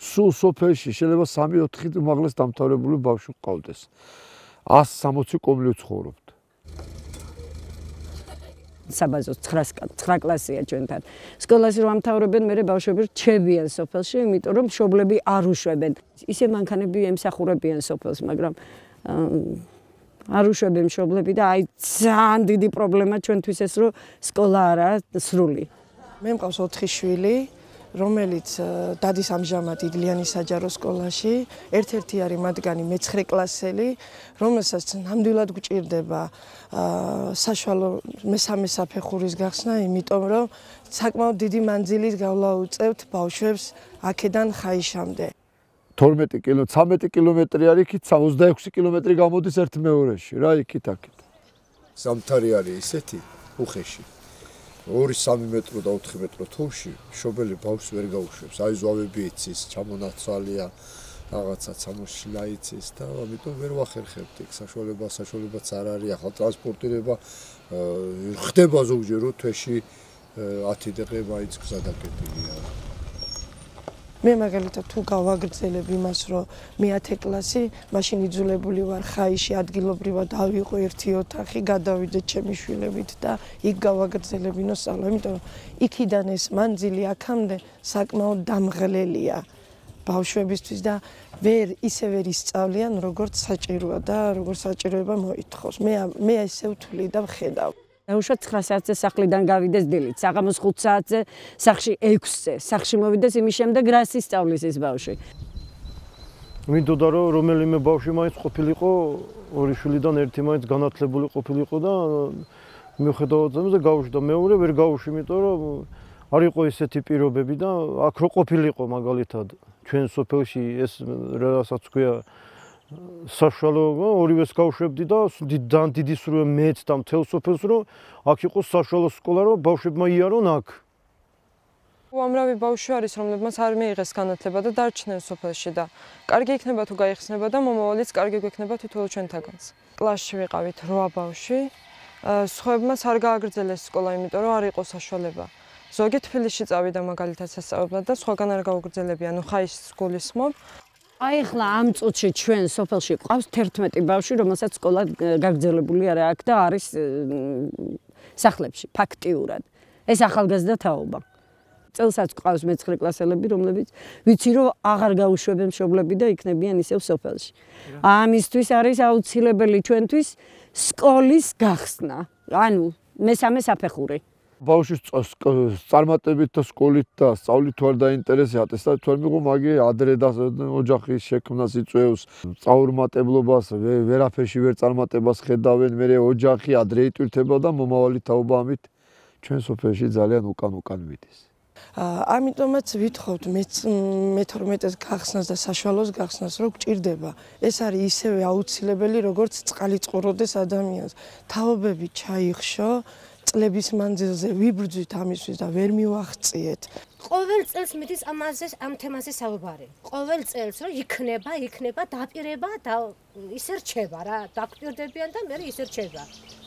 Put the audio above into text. სულ სოფელში შეიძლება 3-4 უმაღლეს დამთავრებული ბავშვი ყავდეს. 160 კომლივ ცხოვრობთ. საბაზო 9 კლასია ჩვენთან. სკოლაში რომ ამთავრებენ, მე ბავშვები რჩებიან სოფელში, იმიტომ რომ მშობლები არ უშვებენ. ისე მანქანები ემსახურებიან სოფელს, მაგრამ არ უშვებენ მშობლები და აი ძალიან დიდი პრობლემა ჩვენთვის ეს, რომ სკოლა არა სრული. მე მყავს 4 შვილი, რომელიც დადის ამჟამად იდლიანის საჯარო სკოლაში, ერთ-ერთი არის მათგანი მე-9 კლასელი, რომელსაც ნამდვილად გჭირდება საშუალო მესამე საფეხურის გახსნა, იმიტომ რომ საკმაოდ დიდი მანძილით გავლაუწევთ ბავშვებს აქედან ხაიშამდე. 12 კილო, 13 კილომეტრი არის იქით, 66 კილომეტრი გამოდის ერთმეორეში, რა იქით-აქით. სამთარი არის ესეთი, უხეში. 2-3 მეტრო და 4 მეტრო თოვლში შობელი ბავშვს ვერ გაუშვებს. აი ზვავები იცის, ჩამონაცვალია, რაღაცა სამოშლა იცის და ამიტომ ვერ ვახერხებთ. ეგ საშუალებაც არ არის. ახლა ტრანსპორტირება ხდება ზოგჯერ თვეში 10 დღეა ის გზა დაკეტილია. მე მაგალითად თუ გავაგრძელებ იმას, რომ მე 10 კლასი, მაშინ იძულებული ვარ ხაიში ადგილობრივად ავიღო ერთი ოთახი, გადავიდე ჩემი შვილებით და იქ გავაგრძელებინო სწავლა, იმიტომ რომ იქიდან ეს მანძილი აქამდე საკმაოდ დამღლელია ბავშვებისთვის და ისე ვერ ისწავლიან, როგორც საჭიროა და როგორც საჭიროება მოითხოვს. მე ესე ვთვლი და ვხედავ. დაუშვათ 9 საათზე სახლიდან გავიდეს დილით, საღამოს 5 საათზე, სახლში 6-ზე, სახლში მოვიდეს იმის შემდეგ რა ისწავლის ეს ბავშვი. მინდოდა რომ რომელიმე ბავშვი მაინც ყოფილიყო, ორი შვილიდან ერთი მაინც განათლებული ყოფილიყო და მიუხედავად ამისა გავუშვი და მეორე ვერ გავუშვი, იმიტომ რომ არ იყო ესეთი პირობები და აქ რო ყოფილიყო მაგალითად ჩვენ სოფელში ეს რასაც ქვია საშუალო ორივეს გავშვებდი და დიდი სურვილი მეც და მთელ სოფელს რომ აქ იყოს საშუალო სკოლა რომ ბავშვებმა იარონ აქ. უამრავი ბავშვი არის რომლებმაც არ მიიღეს განათლება და დარჩნენ სოფელში და კარგი იქნება თუ გაიხსნება და მომავალიც კარგი გვექნება თვითონ ჩვენთაგანს. კლასში ვიყავით 8 ბავშვი. სხვებმაც არ გააგრძელეს სკოლა, იმიტომ რომ არ იყო საშუალება. ზოგი თბილისში წავიდა მაგალითად სასწავლებლად და სხვაგან არ გაუგრძელებია, ნუ ხაიშის გულისხმობ. აი ხლა ამ წუთში ჩვენ სოფელში ყავს 11 ბავშვი, რომელსაც სკოლა გაგრძელებული არა აქვს და არის სახლებში ფაქტიურად. ეს ახალგაზრდა თაობა. წელსაც ყავს მე-9 კლასელები, რომლებიც ვიცი რომ აღარ გაუშვებენ მშობლები და იქნებიან ისევ სოფელში. ამისთვის არის აუცილებელი ჩვენთვის სკოლის გახსნა, ანუ მესამე საფეხური. ბავშვის წარმატებით და სკოლით და სწავლით თუ არ დაინტერესე ატესტატი თუ არ მიღო, მაგი ადრე და ოჯახის შექმნას იწვევს, წაურმატებლობას, ვერაფერში ვერ წარმატებას ხედავენ, მერე ოჯახი ადრე იტვირთება და მომავალი თაობა ამით ჩვენ სოფელში ძალიან უკან მიდის. ამიტომაც ვითხოვთ მე-12-ს გახსნას და საშუალოს გახსნას, რომ გჭირდება. ეს არის ისევე აუცილებელი, როგორც წყალი წყუროდეს ადამიანს. თაობები ჩაიხშო, წლების მანძილზე ვიბრძვით ამისთვის და ვერ მივახციეთ. ყოველ წელს მიდის ამაზე ამ თემაზე საუბარი. ყოველ წელს რომ იქნება დაპირება და ისე რჩება რა, დაგჭირდებიან და მე ისე რჩება.